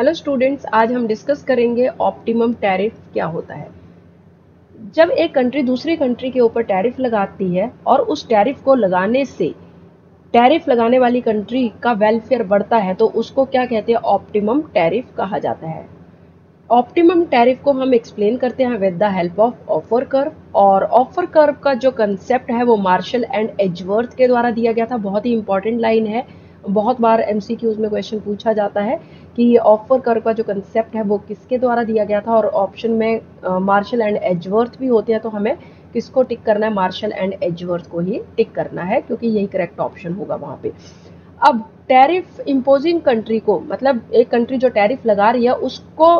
Hello students, आज हम discuss करेंगे ऑप्टिमम टैरिफ क्या होता है। जब एक कंट्री दूसरी कंट्री के ऊपर टैरिफ लगाती है और उस टैरिफ को लगाने से टैरिफ लगाने वाली कंट्री का वेलफेयर बढ़ता है तो उसको क्या कहते हैं, ऑप्टिमम टैरिफ कहा जाता है। ऑप्टिमम टैरिफ को हम एक्सप्लेन करते हैं with the help of offer curve. और ऑफर कर्व का जो कंसेप्ट है वो मार्शल एंड एजवर्थ के द्वारा दिया गया था। बहुत ही इंपॉर्टेंट लाइन है, बहुत बार एमसीक्यूज में क्वेश्चन पूछा जाता है कि ये ऑफर कर्व का जो कंसेप्ट है वो किसके द्वारा दिया गया था। और ऑप्शन में मार्शल एंड एजवर्थ भी होते हैं, तो हमें किसको टिक करना है, मार्शल एंड एजवर्थ को ही टिक करना है क्योंकि यही करेक्ट ऑप्शन होगा वहाँ पे। अब टैरिफ इम्पोजिंग कंट्री को, मतलब एक कंट्री जो टैरिफ लगा रही है उसको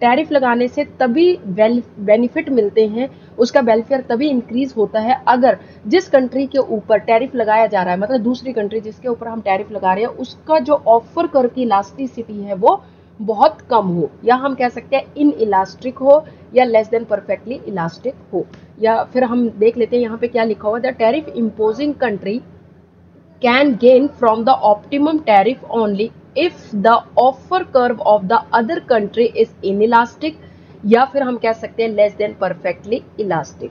टैरिफ लगाने से तभी बेनिफिट मिलते हैं, उसका वेलफेयर तभी इंक्रीज होता है अगर जिस कंट्री के ऊपर टैरिफ लगाया जा रहा है, मतलब दूसरी कंट्री जिसके ऊपर हम टैरिफ लगा रहे हैं उसका जो ऑफर कर्व की इलास्टिसिटी है वो बहुत कम हो, या हम कह सकते हैं इन इलास्टिक हो, या लेस देन परफेक्टली इलास्टिक हो। या फिर हम देख लेते हैं यहाँ पे क्या लिखा हुआ, the tariff imposing country can gain from the optimum tariff only if the offer curve of the other country is inelastic, या फिर हम कह सकते हैं लेस देन परफेक्टली इलास्टिक।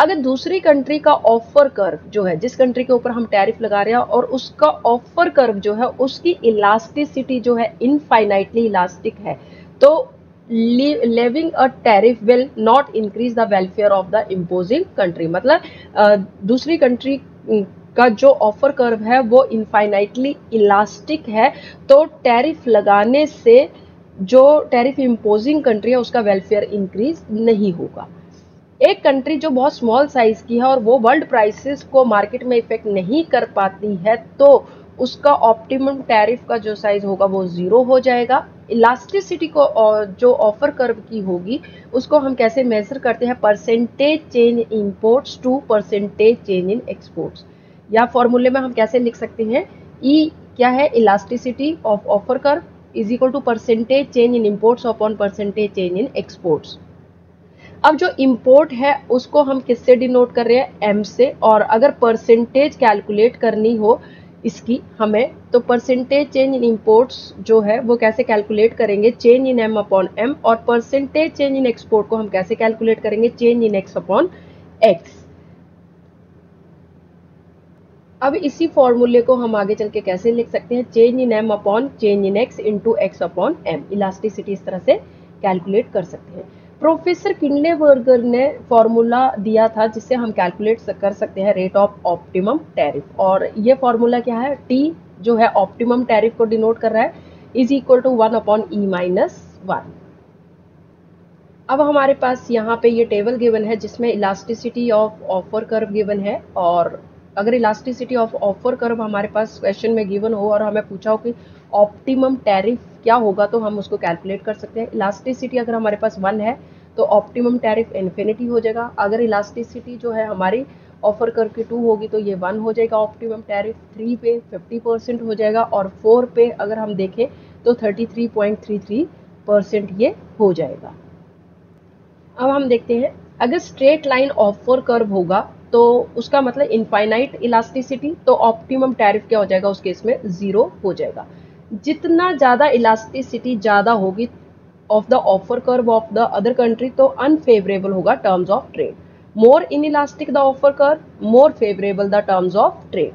अगर दूसरी कंट्री का ऑफर कर्व जो है, जिस कंट्री के ऊपर हम टैरिफ लगा रहे हैं, और उसका ऑफर कर्व जो है उसकी इलास्टिसिटी जो है इनफाइनाइटली इलास्टिक है, तो levying a tariff will not increase the welfare of the imposing country. मतलब दूसरी कंट्री का जो ऑफर कर्व है वो इनफाइनाइटली इलास्टिक है, तो टैरिफ लगाने से जो टैरिफ इम्पोजिंग कंट्री है उसका वेलफेयर इंक्रीज नहीं होगा। एक कंट्री जो बहुत स्मॉल साइज की है और वो वर्ल्ड प्राइसेस को मार्केट में इफेक्ट नहीं कर पाती है, तो उसका ऑप्टिमम टैरिफ का जो साइज होगा वो जीरो हो जाएगा। इलास्टिसिटी को जो ऑफर कर्व की होगी उसको हम कैसे मेजर करते हैं, percentage change imports to percentage change in exports. या फॉर्मूले में हम कैसे लिख सकते हैं, ई क्या है, elasticity of offer curve is equal to percentage change in imports upon percentage change in exports. अब जो इम्पोर्ट है उसको हम किससे डिनोट कर रहे हैं, एम से। और अगर परसेंटेज कैलकुलेट करनी हो इसकी हमें, तो परसेंटेज चेंज इन इम्पोर्ट्स जो है वो कैसे कैलकुलेट करेंगे, change in M upon M. और परसेंटेज चेंज इन एक्सपोर्ट को हम कैसे कैलकुलेट करेंगे, change in X upon X. अब इसी फॉर्मूले को हम आगे चल के कैसे लिख सकते हैं, change in M upon change in X into X upon M. Elasticity इस तरह से कैलकुलेट कर सकते हैं। प्रोफेसर किंडलेबर्गर ने फॉर्मूला दिया था जिससे हम कैलकुलेट कर सकते हैं रेट ऑफ ऑप्टिमम टैरिफ। और ये फॉर्मूला क्या है, टी जो है ऑप्टिमम टैरिफ को डिनोट कर रहा है, इज इक्वल टू 1/e-1। अब हमारे पास यहाँ पे ये टेबल गिवन है जिसमें elasticity of offer curve given है। और अगर इलास्टिसिटी ऑफ ऑफर कर्व हमारे पास क्वेश्चन में गिवन हो और हमें पूछा हो कि ऑप्टिमम टैरिफ क्या होगा, तो हम उसको कैलकुलेट कर सकते हैं। इलास्टिसिटी अगर हमारे पास 1 है तो ऑप्टिमम टैरिफ इन्फिनिटी हो जाएगा। अगर इलास्टिसिटी जो है हमारी ऑफर कर्व की 2 होगी तो ये 1 हो जाएगा। ऑप्टिमम टैरिफ 3 पे 50% हो जाएगा, और 4 पे अगर हम देखें तो 33.33% ये हो जाएगा। अब हम देखते हैं, अगर स्ट्रेट लाइन ऑफर कर्व होगा तो उसका मतलब इनफाइनाइट इलास्टिसिटी, तो ऑप्टिमम टैरिफ क्या हो जाएगा उस केस में, जीरो हो जाएगा। जितना ज़्यादा इलास्टिसिटी ज़्यादा होगी of the offer curve of the other country, तो अनफेवरेबल होगा terms of trade. More inelastic the offer curve, more favorable the terms of trade.